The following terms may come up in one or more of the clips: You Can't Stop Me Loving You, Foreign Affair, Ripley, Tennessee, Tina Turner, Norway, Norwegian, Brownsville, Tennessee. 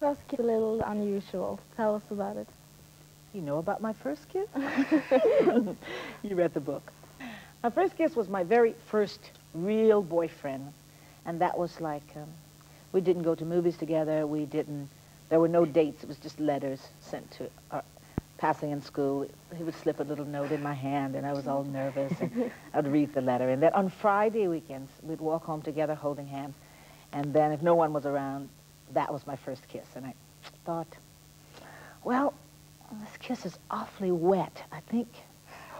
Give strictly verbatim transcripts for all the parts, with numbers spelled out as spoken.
First kiss a little unusual. Tell us about it. You know about my first kiss? You read the book. My first kiss was my very first real boyfriend. And that was like, um, we didn't go to movies together. We didn't, there were no dates. It was just letters sent to our, passing in school. He would slip a little note in my hand, and I was all nervous. And I'd read the letter. And then on Friday weekends, we'd walk home together holding hands. And then if no one was around, that was my first kiss. And I thought, well, this kiss is awfully wet. I think,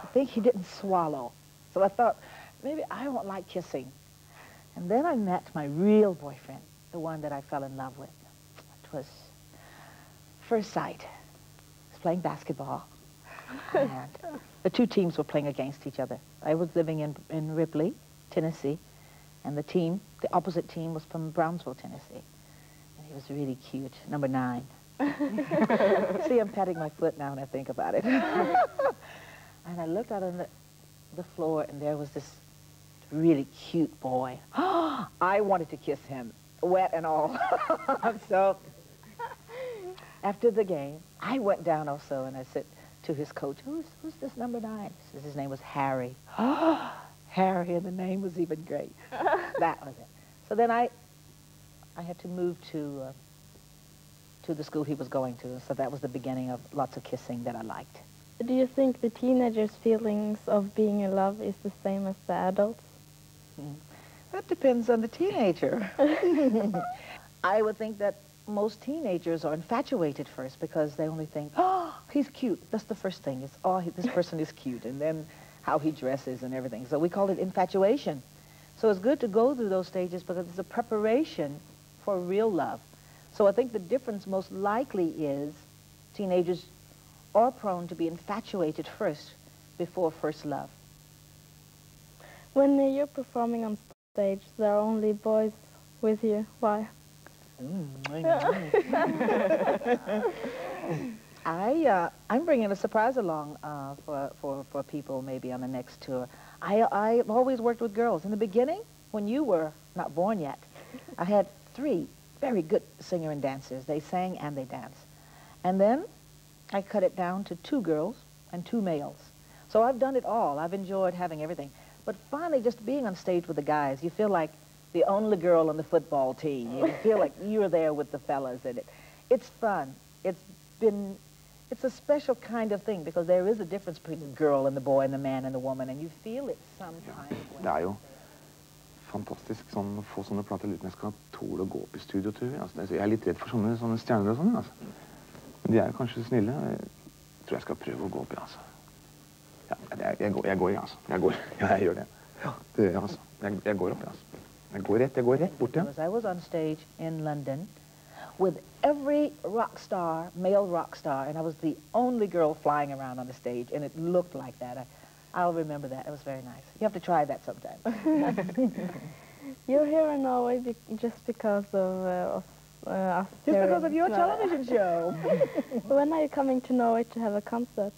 I think he didn't swallow. So I thought, maybe I won't like kissing. And then I met my real boyfriend, the one that I fell in love with. It was first sight. I was playing basketball. And the two teams were playing against each other. I was living in, in Ripley, Tennessee. And the team, the opposite team, was from Brownsville, Tennessee. And he was really cute, number nine. See, I'm patting my foot now when I think about it. And I looked out on the, the floor, and there was this really cute boy. I wanted to kiss him, wet and all. So after the game, I went down also, and I said to his coach, who's, who's this number nine? He says, his name was Harry. Harry, and the name was even great. That was it. So then I, I had to move to, uh, to the school he was going to, so that was the beginning of lots of kissing that I liked. Do you think the teenagers' feelings of being in love is the same as the adults? Mm. That depends on the teenager. I would think that most teenagers are infatuated first because they only think, oh, he's cute. That's the first thing. It's, oh, he, this person is cute. And then how he dresses and everything. So we call it infatuation. So it's good to go through those stages because it's a preparation for real love. So I think the difference most likely is teenagers are prone to be infatuated first before first love. When you're performing on stage, there are only boys with you. Why? Mm, I know. I, uh, I'm bringing a surprise along uh, for, for, for people maybe on the next tour. I, I've always worked with girls. In the beginning, when you were not born yet, I had three very good singer and dancers. They sang and they danced. And then I cut it down to two girls and two males. So I've done it all. I've enjoyed having everything. But finally, just being on stage with the guys, you feel like the only girl on the football team. You feel like you're there with the fellas. And it, it's fun. It's been... It's a special kind of thing because there is a difference between the girl and the boy and the man and the woman, and you feel it sometimes. Ja. Det er jo fantastisk sånn å få sånne plater uten jeg skal tåle å gå opp I studiotur. Altså, jeg er litt redd for sånne, sånne stjerner og sånne, altså. Men de er jo kanskje snille. Jeg tror jeg skal prøve å gå opp I, altså. Ja, jeg, jeg, går, jeg går i, altså. Jeg går. Ja, jeg gjør det. Ja, det gjør jeg, altså. Jeg, jeg går opp, altså. Jeg går rett, jeg går rett bort, ja. I was on stage in London with every rock star, male rock star, and I was the only girl flying around on the stage, and it looked like that. I, I'll remember that. It was very nice. You have to try that sometime. You're here in Norway be just because of, uh, of uh, us. Just because of your television show. When are you coming to Norway to have a concert?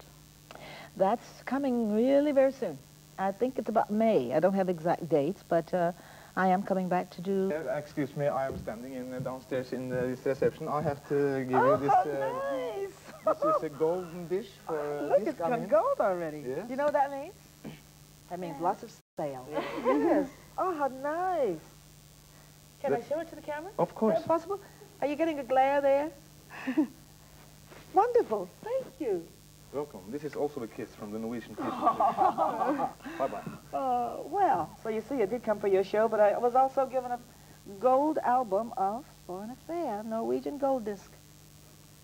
That's coming really very soon. I think it's about May. I don't have exact dates, but... Uh, I am coming back to do... Uh, excuse me, I am standing in uh, downstairs in uh, this reception. I have to give oh, you this... Oh, uh, nice! This is a golden dish for... Uh, Look, it's got gold already. Yeah. You know what that means? That means yeah. Lots of sale. Yeah. Yes. Oh, how nice! Can That's I show it to the camera? Of course. Is that possible? Are you getting a glare there? Wonderful, thank you. Welcome. This is also a kiss from the Norwegian kitchen. Bye-bye. Uh, well, so you see, I did come for your show, but I was also given a gold album of Foreign Affair, Norwegian gold disc.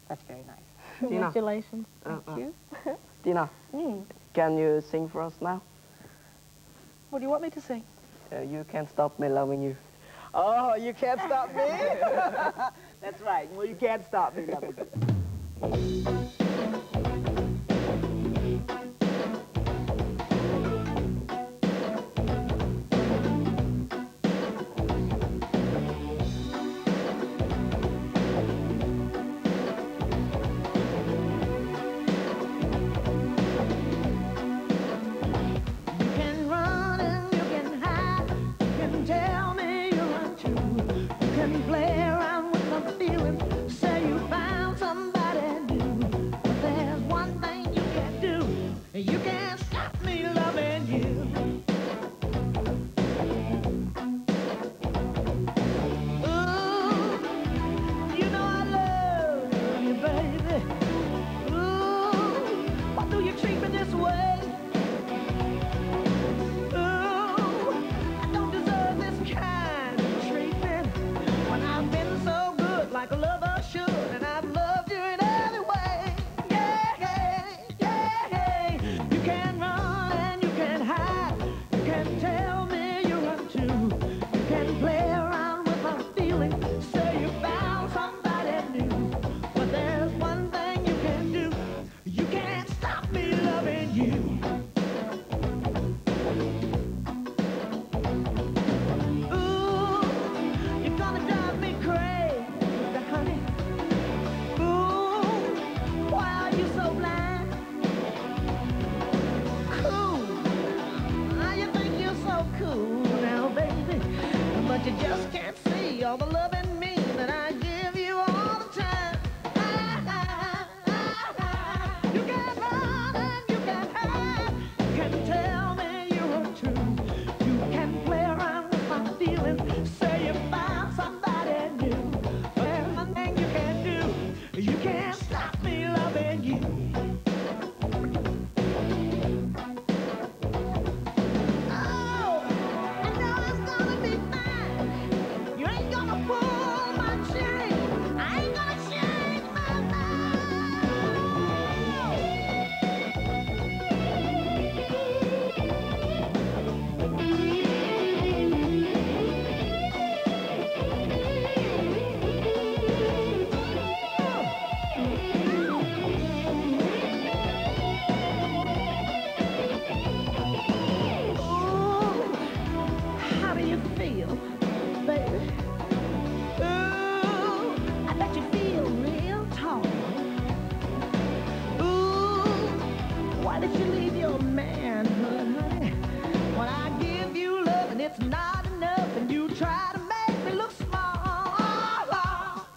That's very nice. Congratulations. Thank uh, uh. you. Tina, mm. Can you sing for us now? What do you want me to sing? Uh, You Can't Stop Me Loving You. Oh, you can't stop me? That's right. Well, you can't stop me loving you. Play around with my feelings, say you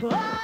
But